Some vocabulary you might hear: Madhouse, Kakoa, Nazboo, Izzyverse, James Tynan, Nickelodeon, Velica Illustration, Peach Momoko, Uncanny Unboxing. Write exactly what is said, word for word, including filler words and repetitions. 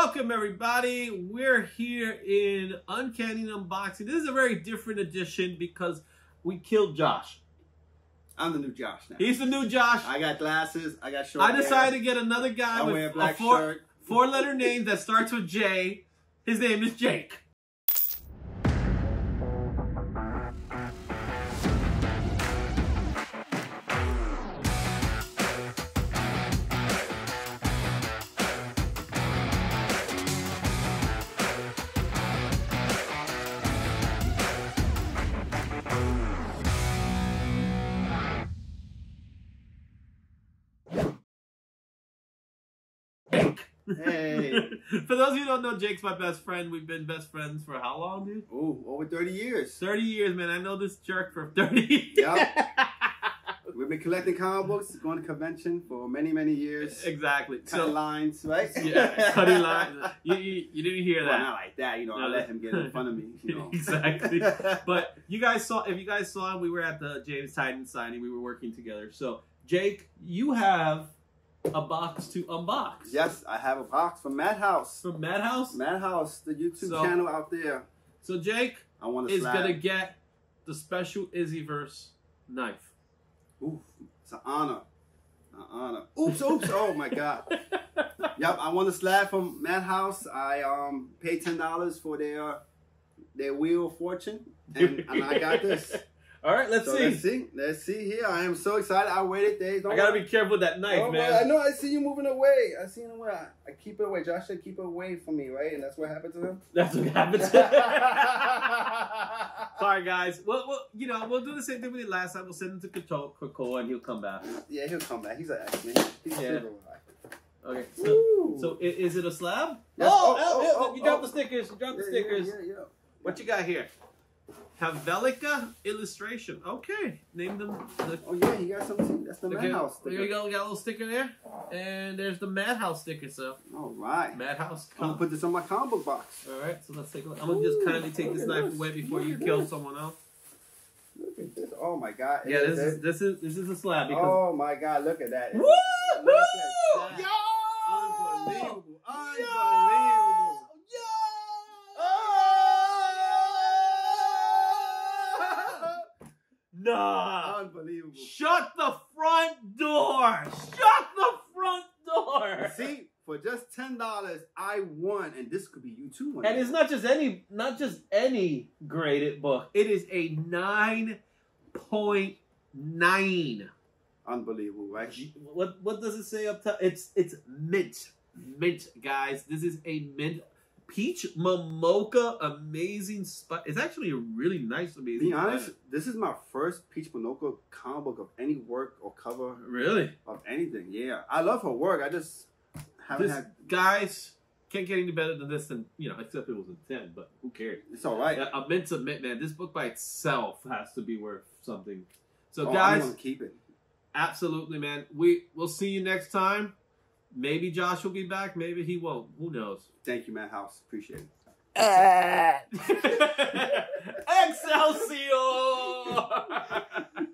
Welcome everybody, we're here in Uncanny Unboxing. This is a very different edition because we killed Josh. I'm the new Josh now. He's the new Josh. I got glasses, I got short I decided hair. to get another guy I with wear a, black a four, shirt. four letter name that starts with J. His name is Jake. Hey. For those of you who don't know, Jake's my best friend. We've been best friends for how long, dude? Oh, over thirty years. thirty years, man. I know this jerk for thirty years. Yep. We've been collecting comic books, going to convention for many, many years. Exactly. Cutting so, lines, right? Yeah, cutting lines. You, you, you didn't hear well, that. Not like that. You know, no. I let him get in front of me. You know. Exactly. But you guys saw, if you guys saw him, we were at the James Tynan signing. We were working together. So, Jake, you have a box to unbox. Yes, I have a box from Madhouse. From Madhouse? Madhouse, the YouTube so, channel out there. So Jake I want to is going to get the special Izzyverse knife. Ooh, it's an honor. An honor. Oops, oops, oh my God. Yep, I want a slab from Madhouse. I um paid ten dollars for their their Wheel of Fortune, and, and I got this. All right, let's so see. Let's see. Let's see here. I am so excited. I waited days. Don't I gotta worry. be careful with that knife, Don't man. Worry. I know. I see you moving away. I see you away. I keep it away. Josh said keep it away from me, right? And that's what happened to him. That's what happened to him. Sorry, guys. Well, well, you know, we'll do the same thing we did last time. We'll send him to Kakoa, and he'll come back. Yeah, he'll come back. He's an X-Man. He's yeah. super Okay. So, so, is it a slab? Yes. Oh, oh, oh, oh, oh, you dropped oh. the stickers. You dropped yeah, the stickers. Yeah, yeah, yeah. What you got here? Have Velica Illustration. Okay. Name them. The, oh, yeah. You got something. That's the Madhouse sticker. There you go. We got a little sticker there. And there's the Madhouse sticker. So. All right. Madhouse. I'm going to put this on my combo box. All right. So let's take a look. I'm going to just kindly take this knife away before you kill someone else. Look at this. Oh, my God. Yeah, this is this is, this is a slab. Because oh, my God. Look at that. Woo! Yo! Unbelievable. Unbelievable. Nah. Unbelievable. Shut the front door. Shut the front door. See, for just ten dollars, I won, and this could be you too. One and day. It's not just any, not just any graded book. It is a nine point nine. Unbelievable, right? What what does it say up top? It's it's mint, mint, guys. This is a mint. Peach Momoko amazing spot. It's actually a really nice amazing. Be honest, planet. This is my first Peach Momoko comic book of any work or cover. Really? Of anything, yeah. I love her work. I just haven't this, had guys can't get any better than this, than you know, except it was a ten, but who cares? It's all right. I, I meant to admit, man, this book by itself has to be worth something. So oh, guys, I'm gonna keep it. Absolutely, man. We we'll see you next time. Maybe Josh will be back. Maybe he won't. Who knows? Thank you, Madhouse. Appreciate it. Uh. Excelsior!